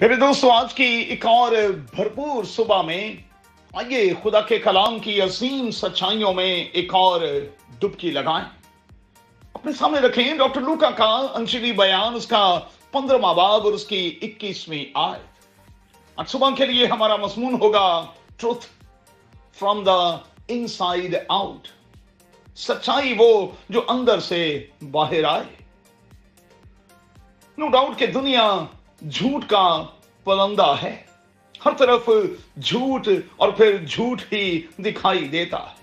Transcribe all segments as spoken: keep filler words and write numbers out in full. फिर दोस्तों, आज की एक और भरपूर सुबह में आइए खुदा के कलाम की असीम सच्चाइयों में एक और डुबकी लगाएं। अपने सामने रखें डॉक्टर लूका का अंशली बयान, उसका पंद्रहवां बाब और उसकी इक्कीसवीं आयत। आज सुबह के लिए हमारा मजमून होगा truth from the inside out, सच्चाई वो जो अंदर से बाहर आए। नो डाउट कि दुनिया झूठ का पलंदा है, हर तरफ झूठ और फिर झूठ ही दिखाई देता है।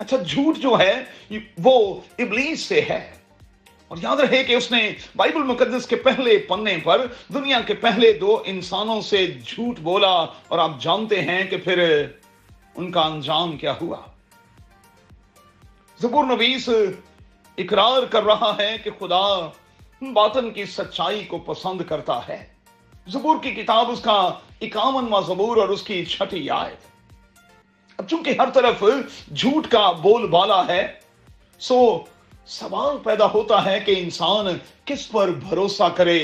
अच्छा, झूठ जो है वो इब्लीस से है, और याद रहे कि उसने बाइबल मुकद्दस के पहले पन्ने पर दुनिया के पहले दो इंसानों से झूठ बोला, और आप जानते हैं कि फिर उनका अंजाम क्या हुआ। ज़बूर नबीस इकरार कर रहा है कि खुदा बातन की सच्चाई को पसंद करता है। ज़बूर की किताब उसका इक्यावनवां ज़बूर और उसकी छठी आयत। अब चूंकि हर तरफ झूठ का बोलबाला है, सो सवाल पैदा होता है कि इंसान किस पर भरोसा करे,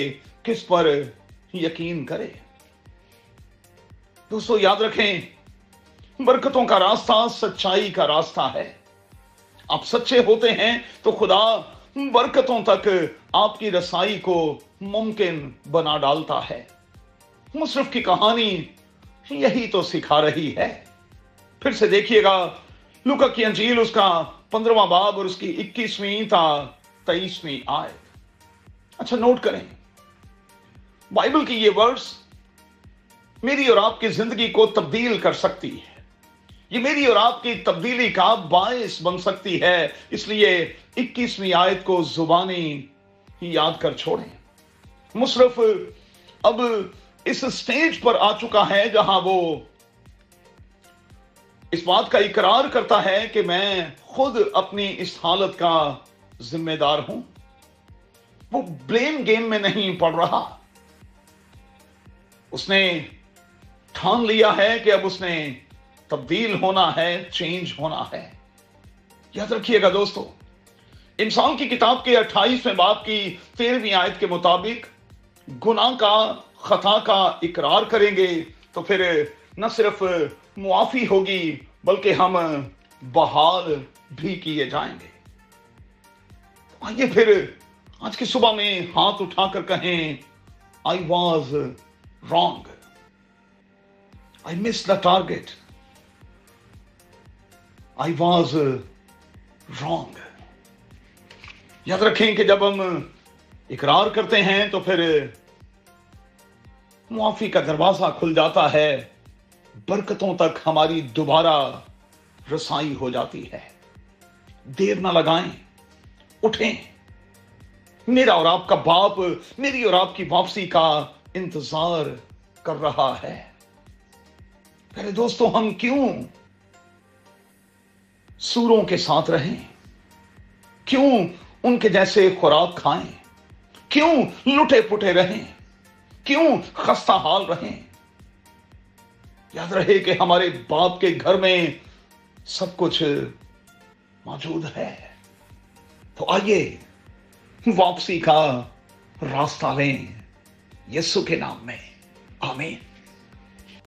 किस पर यकीन करे। दोस्तों, याद रखें, बरकतों का रास्ता सच्चाई का रास्ता है। आप सच्चे होते हैं तो खुदा बरकतों तक आपकी रसाई को मुमकिन बना डालता है। मुशरफ की कहानी यही तो सिखा रही है। फिर से देखिएगा लूका की अंजील, उसका पंद्रहवां बाब और उसकी इक्कीसवीं था तेईसवीं आयत। अच्छा, नोट करें, बाइबल की ये वर्ड्स मेरी और आपकी जिंदगी को तब्दील कर सकती है। ये मेरी और आपकी तब्दीली का बायस बन सकती है, इसलिए इक्कीसवीं आयत को जुबानी याद कर छोड़ें। मुशरफ अब इस स्टेज पर आ चुका है जहां वो इस बात का इकरार करता है कि मैं खुद अपनी इस हालत का जिम्मेदार हूं। वो ब्लेम गेम में नहीं पड़ रहा, उसने ठान लिया है कि अब उसने तब्दील होना है, चेंज होना है। याद रखिएगा दोस्तों, इंसान की किताब के अट्ठाईसवें बाब की तेरहवीं आयत के मुताबिक गुनाह का, खता का इकरार करेंगे तो फिर न सिर्फ मुआफी होगी बल्कि हम बहाल भी किए जाएंगे। आइए फिर आज की सुबह में हाथ उठाकर कहें, I was wrong, I miss the target, I was wrong. याद रखें कि जब हम इकरार करते हैं तो फिर मुआफी का दरवाजा खुल जाता है, बरकतों तक हमारी दोबारा रसाई हो जाती है। देर ना लगाएं, उठें, मेरा और आपका बाप मेरी और आपकी वापसी का इंतजार कर रहा है। अरे दोस्तों, हम क्यों सूरों के साथ रहें, क्यों उनके जैसे खुराक खाएं, क्यों लुटे पुटे रहें, क्यों खस्ता हाल रहें। याद रहे कि हमारे बाप के घर में सब कुछ मौजूद है। तो आइए वापसी का रास्ता लें यीशु के नाम में, आमीन।